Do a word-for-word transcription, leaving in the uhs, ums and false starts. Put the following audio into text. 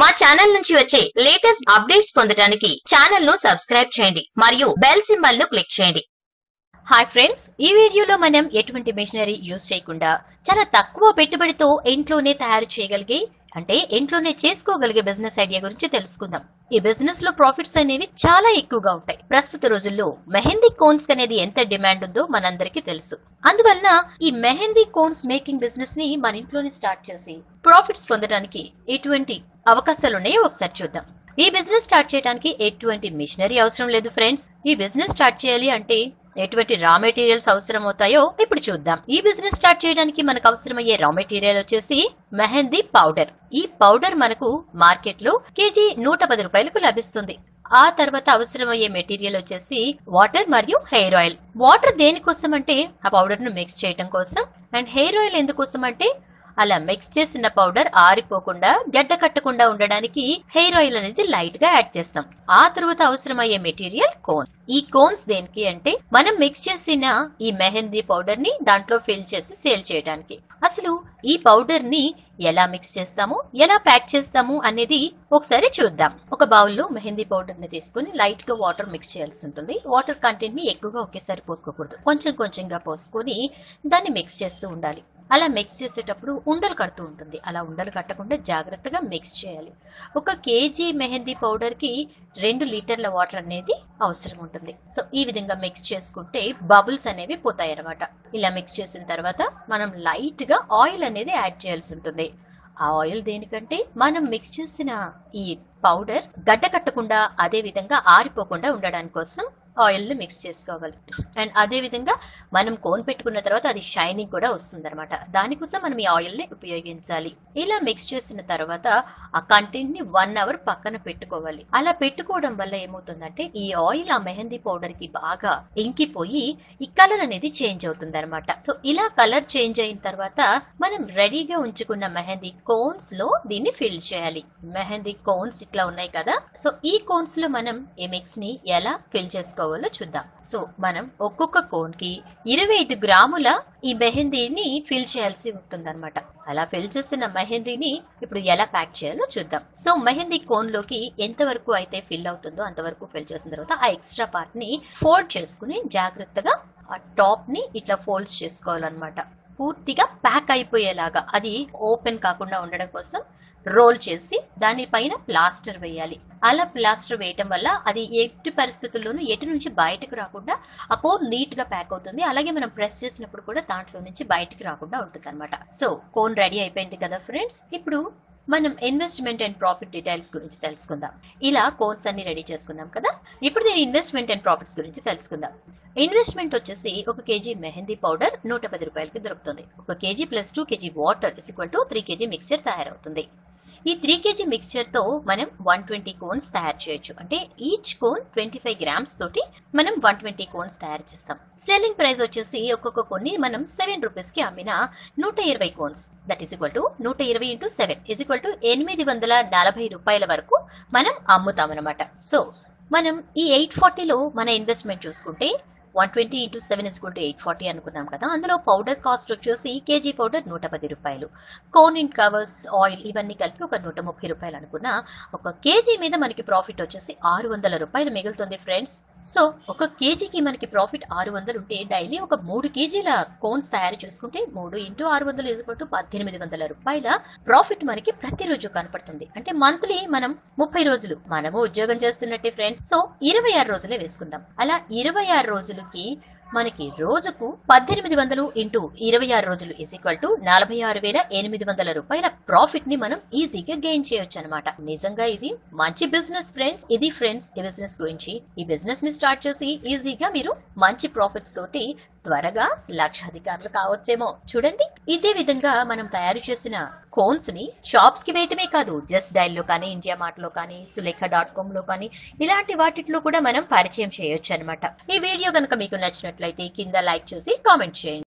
మా ఛానల్ నుంచి వచ్చే లేటెస్ట్ అప్డేట్స్ పొందడానికి ఛానల్ ను సబ్స్క్రైబ్ చేయండి మరియు బెల్ సింబల్ ను క్లిక్ చేయండి. హాయ్ ఫ్రెండ్స్, ఈ వీడియోలో మనం ఎటువంటి మెషినరీ యూస్ చేయకుండా చాలా తక్కువ పెట్టుబడితో ఇంట్లోనే తయారు చేయగలిగే అంటే ఇంట్లోనే చేసుకోగలిగే బిజినెస్ ఐడియా గురించి తెలుసుకుందాం. ఈ బిజినెస్ లో ప్రాఫిట్స్ అనేవి చాలా ఎక్కువగా ఉంటాయి. ప్రస్తుత రోజుల్లో మెహందీ కోన్స్ అనేది ఎంత డిమాండ్ ఉందో మనందరికీ తెలుసు. అందువలన ఈ మెహందీ కోన్స్ మేకింగ్ బిజినెస్ ని మన ఇంట్లోనే స్టార్ట్ చేసి ప్రాఫిట్స్ పొందడానికి ఎటువంటి అవకాశాలు ఉన్నాయో ఒకసారి చూద్దాం. ఈ బిజినెస్ స్టార్ట్ చేయడానికి ఎటువంటి మిషనరీ అవసరం లేదు ఫ్రెండ్స్. ఈ బిజినెస్ స్టార్ట్ చేయాలి అంటే ఎటువంటి రా మెటీరియల్స్ అవసరం అవుతాయో ఇప్పుడు చూద్దాం. ఈ బిజినెస్ స్టార్ట్ చేయడానికి మనకు అవసరమయ్యే రా మెటీరియల్ వచ్చేసి మెహందీ పౌడర్. ఈ పౌడర్ మనకు మార్కెట్ లో కేజీ నూట పది రూపాయలకు లభిస్తుంది. ఆ తర్వాత అవసరమయ్యే మెటీరియల్ వచ్చేసి వాటర్ మరియు హెయిర్ ఆయిల్. వాటర్ దేనికోసం అంటే ఆ పౌడర్ ను మిక్స్ చేయడం కోసం, అండ్ హెయిర్ ఆయిల్ ఎందుకోసం అంటే అలా మిక్స్ చేసిన పౌడర్ ఆరిపోకుండా గడ్డ కట్టకుండా ఉండడానికి హెయిర్ ఆయిల్ అనేది లైట్ గా యాడ్ చేస్తాం. ఆ తర్వాత అవసరమయ్యే మెటీరియల్ కోన్. ఈ కోన్స్ దేనికి అంటే మనం మిక్స్ చేసిన ఈ మెహందీ పౌడర్ ని దాంట్లో ఫిల్ చేసి సేల్ చేయడానికి. అసలు ఈ పౌడర్ ని ఎలా మిక్స్ చేస్తాము, ఎలా ప్యాక్ చేస్తాము అనేది ఒకసారి చూద్దాం. ఒక బౌల్ లో మెహందీ పౌడర్ ని తీసుకుని లైట్ గా వాటర్ మిక్స్ చేయాల్సి ఉంటుంది. వాటర్ కంటెంట్ ని ఎక్కువగా ఒకేసారి పోసుకోకూడదు, కొంచెం కొంచెంగా పోసుకొని దాన్ని మిక్స్ చేస్తూ ఉండాలి. అలా మిక్స్ చేసేటప్పుడు ఉండలు కడుతూ ఉంటుంది. అలా ఉండలు కట్టకుండా జాగ్రత్తగా మిక్స్ చేయాలి. ఒక కేజీ మెహందీ పౌడర్ కి రెండు లీటర్ల వాటర్ అనేది అవసరం ఉంటుంది. సో ఈ విధంగా మిక్స్ చేసుకుంటే బబుల్స్ అనేవి పోతాయి అన్నమాట. ఇలా మిక్స్ చేసిన తర్వాత మనం లైట్ గా ఆయిల్ అనేది యాడ్ చేయాల్సి ఉంటుంది. ఆ ఆయిల్ దేనికంటే మనం మిక్స్ చేసిన ఈ పౌడర్ గడ్డ కట్టకుండా అదే విధంగా ఆరిపోకుండా ఉండడానికి కోసం ఆయిల్ ని మిక్స్ చేసుకోవాలి. అండ్ అదే విధంగా మనం కోన్ పెట్టుకున్న తర్వాత అది షైనింగ్ కూడా వస్తుంది అనమాట. దానికోసం మనం ఈ ఆయిల్ ని ఉపయోగించాలి. ఇలా మిక్స్ చేసిన తర్వాత ఆ కంటెంట్ ని వన్ అవర్ పక్కన పెట్టుకోవాలి. అలా పెట్టుకోవడం వల్ల ఏమవుతుందంటే ఈ ఆయిల్ ఆ మెహందీ పౌడర్ కి బాగా ఇంకిపోయి ఈ కలర్ అనేది చేంజ్ అవుతుంది అనమాట. సో ఇలా కలర్ చేంజ్ అయిన తర్వాత మనం రెడీగా ఉంచుకున్న మెహందీ కోన్స్ లో దీన్ని ఫిల్ చేయాలి. మెహందీ కోన్స్ ఇట్లా ఉన్నాయి కదా. సో ఈ కోన్స్ లో మనం ఈ మిక్స్ ని ఎలా ఫిల్ చేసుకోవాలి చూద్దాం. సో మనం ఒక్కొక్క కోన్ కి ఇరవై ఐదు గ్రాముల ఈ మెహందీని ఫిల్ చేయాల్సి ఉంటుంది అనమాట. అలా ఫిల్ చేసిన మెహందీని ఇప్పుడు ఎలా ప్యాక్ చేయాలో చూద్దాం. సో మెహందీ కోన్ లోకి ఎంత వరకు అయితే ఫిల్ అవుతుందో అంతవరకు ఫిల్ చేసిన తర్వాత ఆ ఎక్స్ట్రా పార్ట్ ని ఫోల్డ్ చేసుకుని జాగ్రత్తగా ఆ టాప్ ని ఇట్లా ఫోల్డ్స్ చేసుకోవాలన్నమాట. పూర్తిగా ప్యాక్ అయిపోయేలాగా, అది ఓపెన్ కాకుండా ఉండడం కోసం రోల్ చేసి దానిపైన ప్లాస్టర్ వేయాలి. అలా ప్లాస్టర్ వేయటం వల్ల అది ఎట్టి పరిస్థితుల్లోనూ ఎటు నుంచి బయటకు రాకుండా ఆ కోన్ నీట్ గా ప్యాక్ అవుతుంది. అలాగే మనం ప్రెస్ చేసినప్పుడు కూడా దాంట్లో నుంచి బయటకు రాకుండా ఉంటుంది అనమాట. సో కోన్ రెడీ అయిపోయింది కదా ఫ్రెండ్స్. ఇప్పుడు మనం ఇన్వెస్ట్మెంట్ అండ్ ప్రాఫిట్ డీటెయిల్స్ గురించి తెలుసుకుందాం. ఇలా కోన్స్ అన్ని రెడీ చేసుకున్నాం కదా. ఇప్పుడు నేను ఇన్వెస్ట్మెంట్ అండ్ ప్రాఫిట్స్ గురించి తెలుసుకుందాం. ఇన్వెస్ట్మెంట్ వచ్చేసి ఒక కేజీ మెహందీ పౌడర్ నూట పది రూపాయలకి దొరుకుతుంది. ఒక KG plus two KG water is equal to three KG mixture తయారవుతుంది. ఈ త్రీ కేజీ మిక్స్చర్ తో మనం వన్ ట్వంటీ కోన్స్ తయారు చేయొచ్చు. అంటే each cone twenty five grams తోటి మనం వన్ ట్వంటీ కోన్స్ తయారు చేస్తాం. సెల్లింగ్ ప్రైస్ వచ్చేసి ఒక్కొక్క కొన్ని మనం సెవెన్ రూపీస్ కి అమ్మిన నూట ఇరవై cones that is equal to నూట ఇరవై into seven is equal to ఎనిమిది వందల నలభై రూపాయల వరకు మనం అమ్ముతాం అనమాట. సో మనం ఈ ఎయిట్ ఫార్టీలో మన ఇన్వెస్ట్మెంట్ చూసుకుంటే one twenty into seven is equal to eight forty అనుకున్నాం కదా. అందులో పౌడర్ కాస్ట్ వచ్చేసి కేజీ పౌడర్ నూట పది రూపాయలు, కోన్ అండ్ కవర్స్, ఆయిల్ ఇవన్నీ కలిపి ఒక నూట ముప్పై రూపాయలు అనుకున్నా ఒక కేజీ మీద మనకి ప్రాఫిట్ వచ్చేసి ఆరు వందల రూపాయలు మిగులుతుంది ఫ్రెండ్స్. సో ఒక కేజీకి మనకి ప్రాఫిట్ ఆరు వందలు ఉంటే డైలీ ఒక మూడు కేజీల కోన్స్ తయారు చేసుకుంటే మూడు ఇంటూ ఆరు వందలు ఇస్ ఈక్వల్ టు పద్దెనిమిది వందల రూపాయల ప్రాఫిట్ మనకి ప్రతిరోజు కనపడుతుంది. అంటే మంత్లీ మనం ముప్పై రోజులు మనము ఉద్యోగం చేస్తున్నట్టే ఫ్రెండ్స్. సో ఇరవై ఆరు రోజులే వేసుకుందాం. అలా ఇరవై ఆరు రోజులు కి మనకి రోజుకు పద్దెనిమిది వందలు ఇంటూ ఇరవై ఆరు రోజులు ఇస్ ఈక్వల్ టు నలభై ఆరు వేల ఎనిమిది వందల రూపాయల ప్రాఫిట్ ని మనం ఈజీగా గెయిన్ చేయొచ్చు అనమాట. నిజంగా ఇది మంచి బిజినెస్ ఫ్రెండ్స్. ఇది ఫ్రెండ్స్ ఈ బిజినెస్ గురించి. ఈ బిజినెస్ ని స్టార్ట్ చేసి ఈజీగా మీరు మంచి ప్రాఫిట్స్ తోటి త్వరగా లక్షాధికారులు కావచ్చేమో చూడండి. ఇదే విధంగా మనం తయారు చేసిన కోన్స్ ని షాప్స్ కి వేయటమే కాదు, జస్ట్ డైల్ లో కానీ, ఇండియా మార్ట్ లో కానీ, సులేఖ డాట్ కామ్ లో కానీ ఇలాంటి వాటిలో కూడా మనం పరిచయం చేయొచ్చు అనమాట. ఈ వీడియో కనుక మీకు నచ్చినట్లయితే కింద లైక్ చేసి కామెంట్ చేయండి.